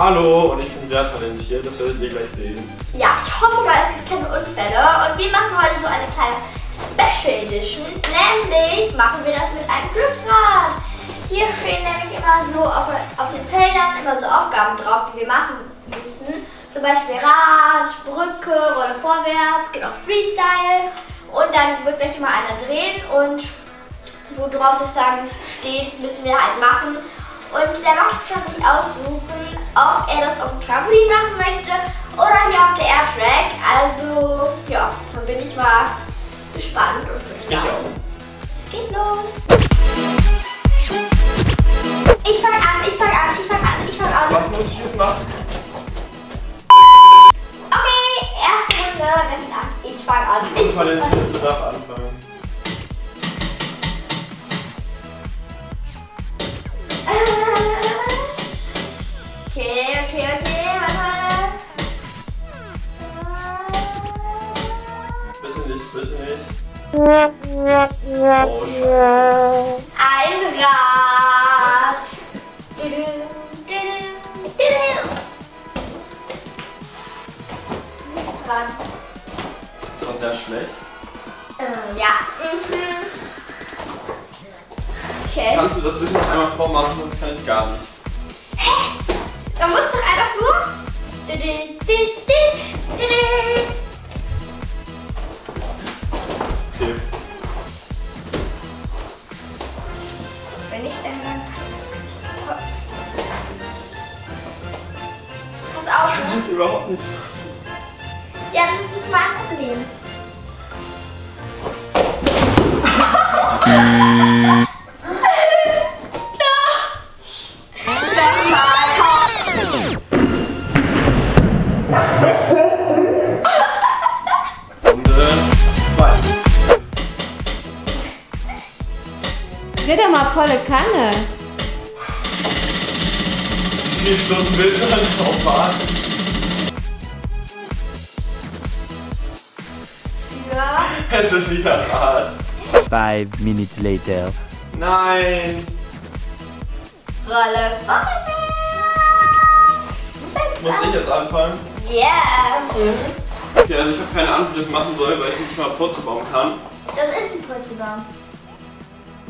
Hallo, und ich bin sehr talentiert, das werdet ihr gleich sehen. Ja, ich hoffe, es gibt keine Unfälle und wir machen heute so eine kleine Special Edition, nämlich machen wir das mit einem Glücksrad. Hier stehen nämlich immer so auf den Feldern immer so Aufgaben drauf, die wir machen müssen. Zum Beispiel Rad, Brücke, Rolle vorwärts, es gibt auch Freestyle. Und dann wird gleich immer einer drehen und worauf das dann steht, müssen wir halt machen. Und der Max kann sich aussuchen, ob er das auf dem Trampolin machen möchte oder hier auf der Airtrack. Also, ja, dann bin ich mal gespannt und würde ich sagen, es geht los! Ich fang an! Was muss ich jetzt machen? Okay, erste Runde, wer fängt an? Ich fang an! Ich fang an! Ich darf anfangen. Okay, warte. Bitte nicht. Oh, Scheiße. Ein Rad. Nicht dran. Das war sehr schlecht. Ja. Okay. Kannst du das bitte noch einmal vormachen, sonst kann ich gar nicht. Man muss doch einfach nur. Okay. Wenn ich dann pass auf. Ich weiß überhaupt nicht. Ja, das ist nicht mein Problem. Dreh doch mal volle Kanne. Wie viele Stunden willst du dann drauf warten? Ja. Es ist wieder hart. 5 minutes later. Nein. Rolle vorwärts. Muss ich jetzt anfangen? Yeah. Okay, also ich habe keine Ahnung, wie ich das machen soll, weil ich nicht mal Purzelbaum kann. Das ist ein Purzelbaum.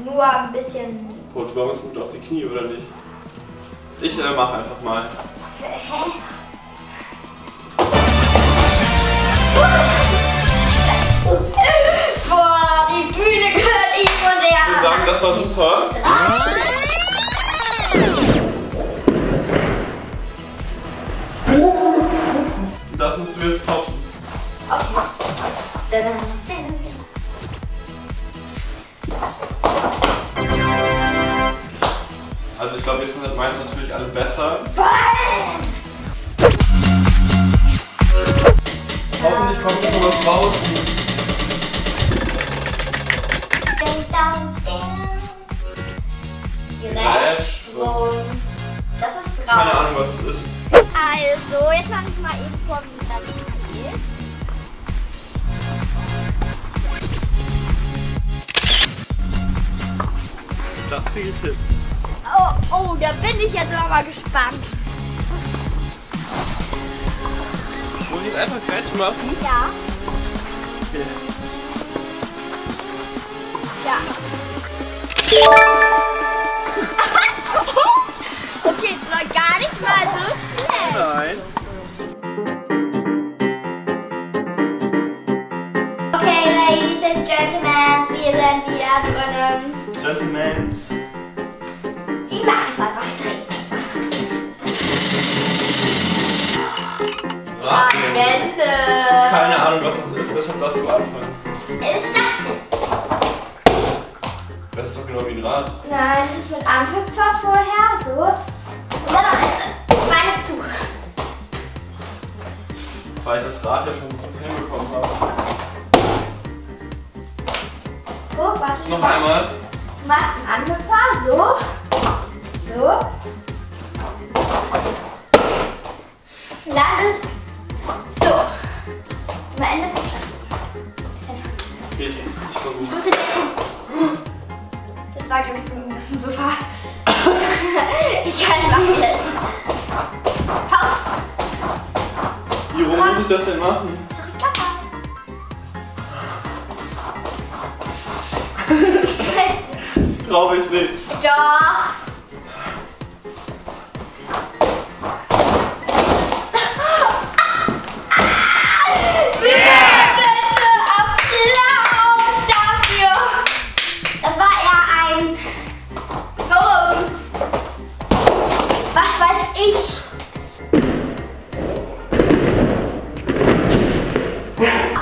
Nur ein bisschen... Purzelbaum ist gut auf die Knie, oder nicht? Ich mache einfach mal. Hä? Boah, die Bühne gehört ihm und er... Ich würde sagen, das war super. Das musst du jetzt kaufen. Okay. Also ich glaube, ihr findet meins natürlich alle besser. Hoffentlich kommt noch was raus. Das ist grau. Keine Ahnung, was das ist. Also, jetzt mache ich mal eben vor, wie das geht. Das kriege ich hin. Oh, da bin ich jetzt aber gespannt. Wollen wir jetzt einfach Quatsch machen? Ja. Okay. Ja. Okay, das war gar nicht mal so schlecht. Nein. Okay, Ladies and Gentlemen, wir sind wieder drinnen. Gentlemen. Ich mache jetzt einfach drehen. Ratten. Keine Ahnung, was das ist, deshalb darfst du anfangen. Ist das so? Das ist doch genau wie ein Rad. Nein, das ist mit Anhüpfer vorher, so. Und dann meine zu. Weil ich das Rad ja schon so hinbekommen habe. Guck, warte. Noch einmal. Du machst einen Anhüpfer, so. Und dann ist so. Und am Ende. Ich versuche. Das war, glaube ich, ein bisschen Sofa. Ich kann machen jetzt. das denn machen? Sorry, Papa. Ich weiß nicht. Ich traue mich nicht. Doch.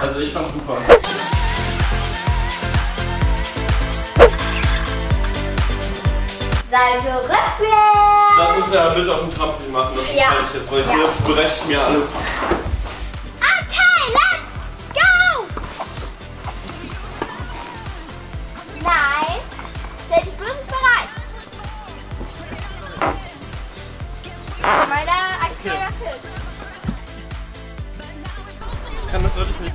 Also ich fand's super. Salto rückwärts! Das musst du ja bitte auf dem Trampolin machen, das ja. Kann ich jetzt, weil hier breche ich mir alles. Okay, let's go! Nice! Stell dich bloß bereit! Meiner aktueller Fisch. Ich kann das wirklich nicht.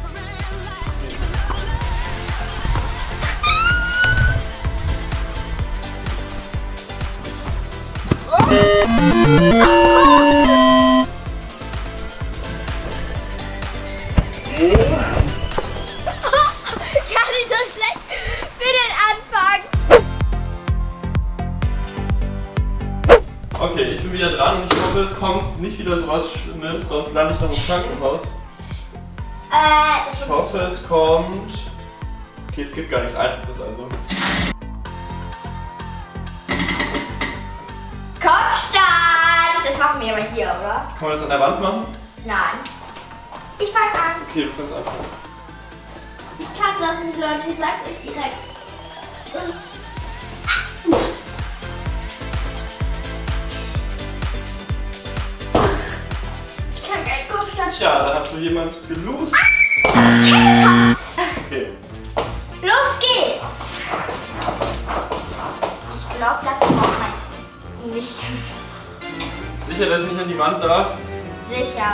Okay, ich bin wieder dran und ich hoffe, es kommt nicht wieder so was Schlimmes, sonst lande ich noch im Krankenhaus. Ich hoffe, es kommt. Okay, es gibt gar nichts Einfaches, also. Kopfstand! Das machen wir aber hier, oder? Kann man das an der Wand machen? Nein. Ich fang an. Okay, du kannst anfangen. Ich kann das nicht, Leute. Ich sag's euch direkt. Ich kann keinen Kopfstand. Tja, da hat so jemand gelost. Ah! Okay. Los geht's! Ich glaub, das braucht man nicht. Sicher, dass ich nicht an die Wand darf? Sicher.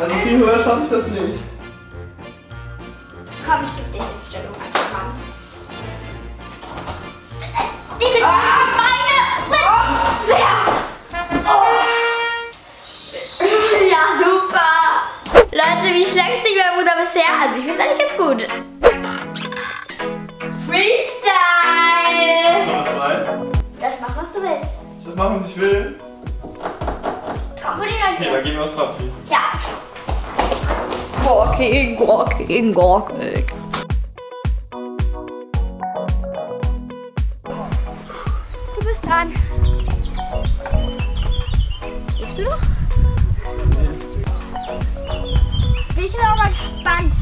Also viel höher schaffe ich das nicht. Komm, ich gebe dir die Stellung einfach mal. Diese Beine! Oh. Ja, super! Leute, wie schlägt sich mein Bruder bisher? Also ich finde es eigentlich ganz gut. Freestyle! Soll das sein? Das machen, was du willst. Das machen, was ich will. Trampolin, Leute. Okay, dann gehen wir aufs Trampolin. Ja. Gorking, gorking, gorking. Du bist dran. Gibst du noch? Nee. Ich bin aber gespannt.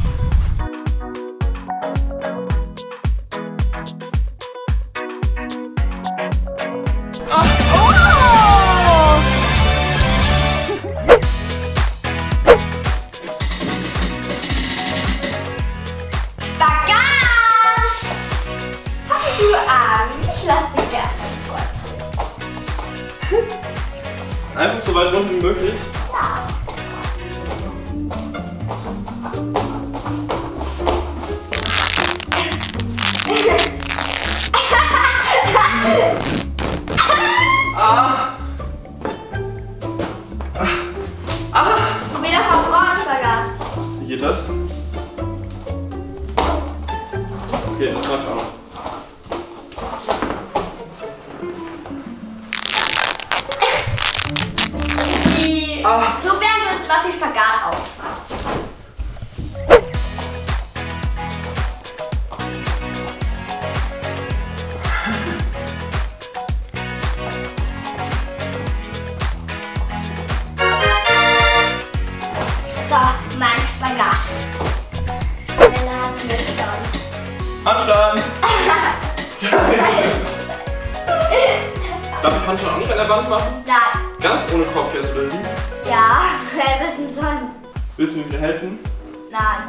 Einfach so weit runter wie möglich? Ja. Ah! Ah! Probier doch mal Frauenspagat. Wie geht das? Okay, das macht auch noch. So werden wir uns immer viel Spagat auf. So, mein Spagat. Männer haben wir schon. Handstand! Darf ich Handstand auch nicht an der Wand machen? Nein. Ganz ohne Kopf jetzt, oder wie? Ja, wer ist denn sonst? Willst du mir wieder helfen? Nein.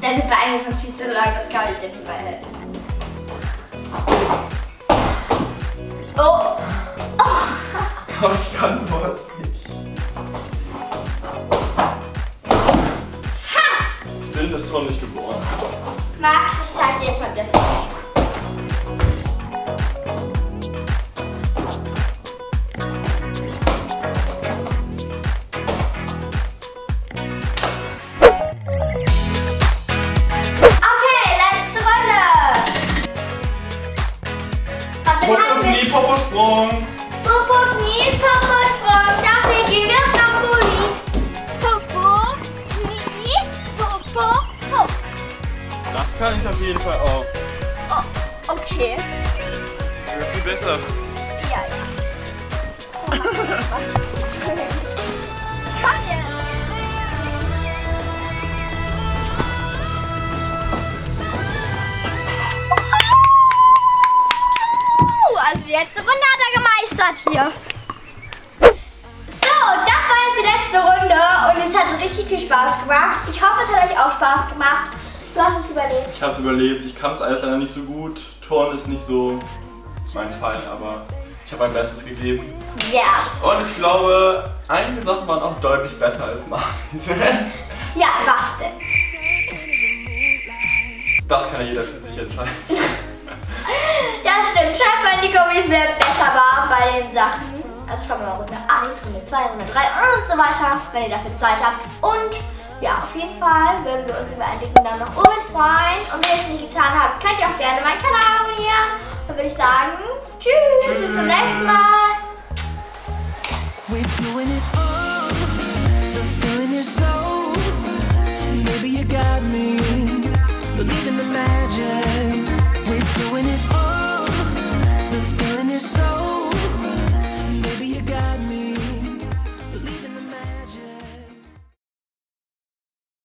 Deine Beine sind viel zu lang, das kann ich dir nicht mehr helfen. Oh! Oh. Aber ich kann sowas nicht. Das kann ich auf jeden Fall auch. Oh, okay. Ja, viel besser. Ja, ja. Komm jetzt. Also die letzte Runde hat er gemeistert hier. Letzte Runde und es hat richtig viel Spaß gemacht. Ich hoffe, es hat euch auch Spaß gemacht. Du hast es überlebt. Ich habe es überlebt. Ich kann es alles leider nicht so gut. Turnen ist nicht so mein Fall, aber ich habe mein Bestes gegeben. Ja. Yeah. Und ich glaube, einige Sachen waren auch deutlich besser als Max. Ja, was denn? Das kann ja jeder für sich entscheiden. Ja, stimmt. Schreibt mal in die Kommis, wer besser war bei den Sachen. Also schauen wir mal Runde 1, Runde 2, Runde 3 und so weiter, wenn ihr dafür Zeit habt. Und ja, auf jeden Fall würden wir uns über einen dicken Daumen nach oben freuen. Und wenn ihr es nicht getan habt, könnt ihr auch gerne meinen Kanal abonnieren. Dann würde ich sagen, tschüss, bis zum nächsten Mal.